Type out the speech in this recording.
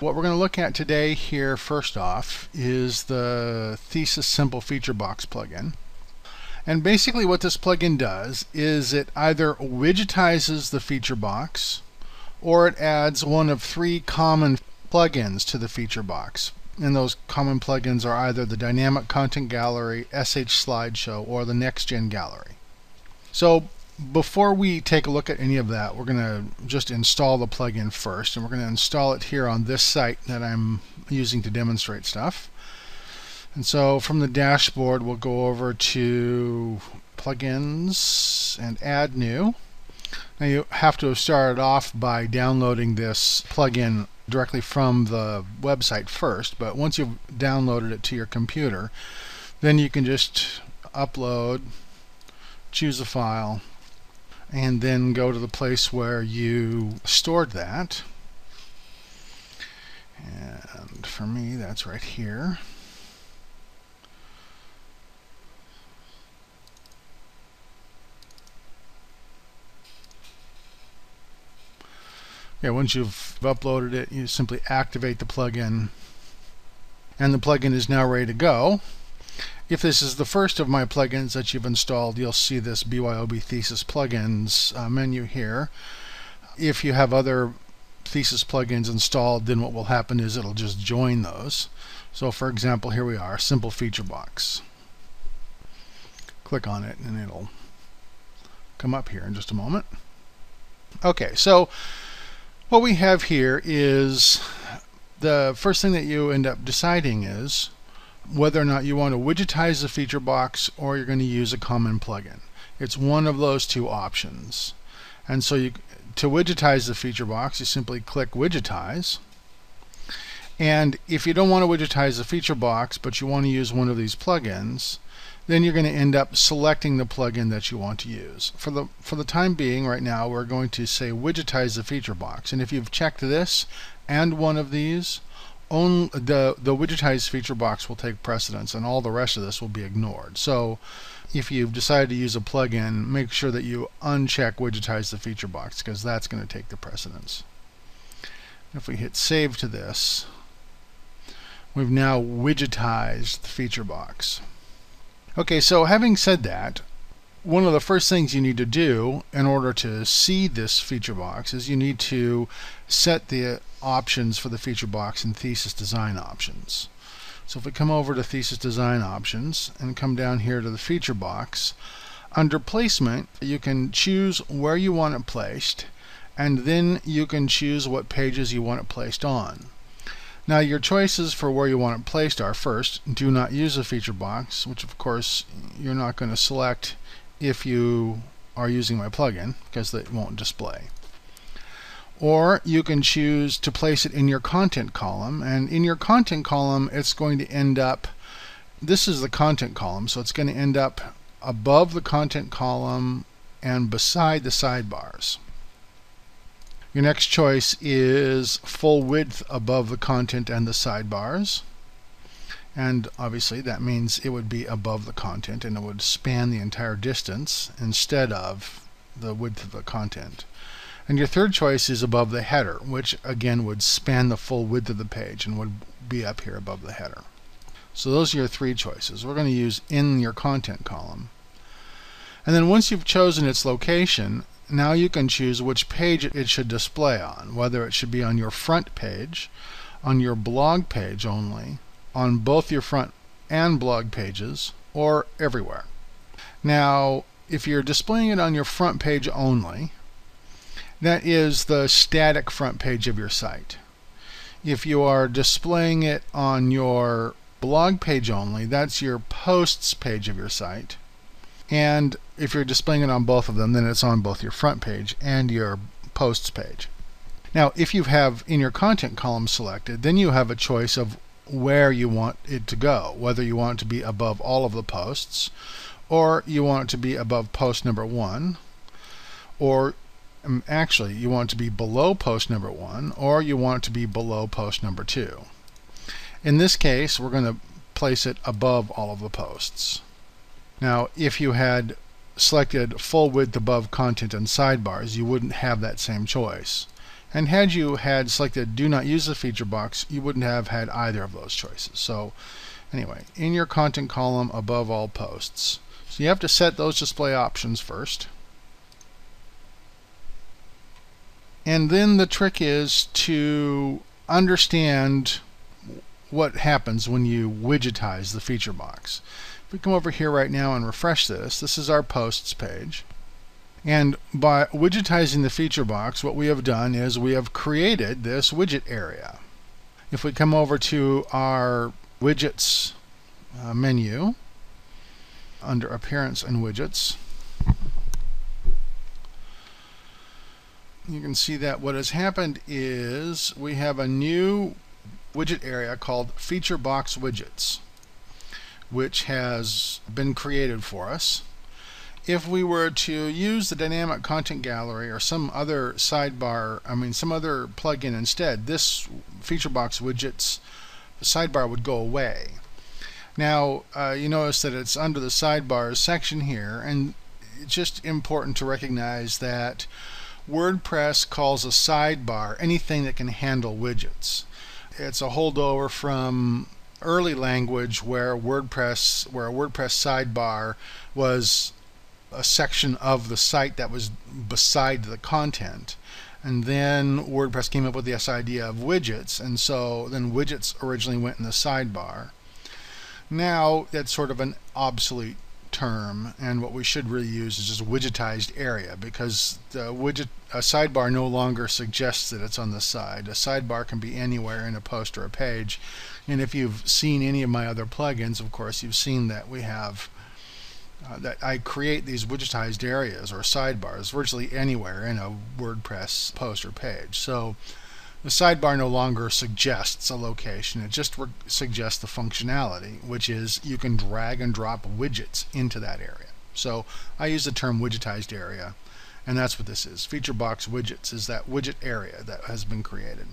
What we're going to look at today here first off is the Thesis Simple Feature Box plugin. And basically what this plugin does is it either widgetizes the feature box or it adds one of three common plugins to the feature box. And those common plugins are either the Dynamic Content Gallery, SH Slideshow, or the NextGen Gallery. So before we take a look at any of that, we're going to just install the plugin first, and we're going to install it here on this site that I'm using to demonstrate stuff. And so from the dashboard, we'll go over to Plugins and Add New. Now you have to have started off by downloading this plugin directly from the website first, but once you've downloaded it to your computer, then you can just upload, choose a file, and then go to the place where you stored that. And for me, that's right here. Yeah, once you've uploaded it, you simply activate the plugin, and the plugin is now ready to go. If this is the first of my plugins that you've installed, you'll see this BYOB Thesis plugins menu here. If you have other Thesis plugins installed, then what will happen is it'll just join those. So for example, here we are, Simple Feature Box. Click on it and it'll come up here in just a moment. Okay, so what we have here is the first thing that you end up deciding is whether or not you want to widgetize the feature box or you're going to use a common plugin. It's one of those two options. And so to widgetize the feature box, you simply click Widgetize. And if you don't want to widgetize the feature box, but you want to use one of these plugins, then you're going to end up selecting the plugin that you want to use. For the time being, right now, we're going to say widgetize the feature box. And if you've checked this and one of these, only the widgetized feature box will take precedence, and all the rest of this will be ignored. So if you've decided to use a plugin, make sure that you uncheck widgetize the feature box, because that's going to take the precedence. If we hit save to this, we've now widgetized the feature box. Okay, so having said that, one of the first things you need to do in order to see this feature box is you need to set the options for the feature box in Thesis Design Options. So if we come over to Thesis Design Options and come down here to the feature box, under Placement you can choose where you want it placed, and then you can choose what pages you want it placed on. Now your choices for where you want it placed are, first, do not use a feature box, which of course you're not going to select if you are using my plugin, because it won't display. Or you can choose to place it in your content column, and in your content column it's going to end up, this is the content column, so it's going to end up above the content column and beside the sidebars. Your next choice is full width above the content and the sidebars. And obviously that means it would be above the content and it would span the entire distance instead of the width of the content. And your third choice is above the header, which again would span the full width of the page and would be up here above the header. So those are your three choices. We're going to use in your content column. And then once you've chosen its location, now you can choose which page it should display on, whether it should be on your front page, on your blog page only, on both your front and blog pages, or everywhere. Now, if you're displaying it on your front page only, that is the static front page of your site. If you are displaying it on your blog page only, that's your posts page of your site. And if you're displaying it on both of them, then it's on both your front page and your posts page. Now, if you have in your content column selected, then you have a choice of where you want it to go, whether you want it to be above all of the posts, or you want it to be above post number 1, or actually you want it to be below post number 1, or you want it to be below post number 2. In this case, we're going to place it above all of the posts. Now, if you had selected full width above content and sidebars, you wouldn't have that same choice. And had you had selected do not use the feature box, you wouldn't have had either of those choices. So anyway, in your content column above all posts. So you have to set those display options first. And then the trick is to understand what happens when you widgetize the feature box. If we come over here right now and refresh this, this is our posts page. And by widgetizing the feature box, what we have done is we have created this widget area. If we come over to our widgets menu, under appearance and widgets, you can see that what has happened is we have a new widget area called Feature Box Widgets, which has been created for us. If we were to use the Dynamic Content Gallery or some other sidebar, some other plugin instead, this Feature Box Widgets sidebar would go away. Now, you notice that it's under the sidebars section here, and it's just important to recognize that WordPress calls a sidebar anything that can handle widgets. It's a holdover from early language where a WordPress sidebar was a section of the site that was beside the content. And then WordPress came up with this idea of widgets, and so then widgets originally went in the sidebar. Now that's sort of an obsolete term, and what we should really use is just widgetized area, because the sidebar no longer suggests that it's on the side. A sidebar can be anywhere in a post or a page, and if you've seen any of my other plugins, of course, you've seen that we have that I create these widgetized areas or sidebars virtually anywhere in a WordPress post or page. So the sidebar no longer suggests a location, it just suggests the functionality, which is you can drag and drop widgets into that area. So I use the term widgetized area, and that's what this is. Feature box widgets is that widget area that has been created.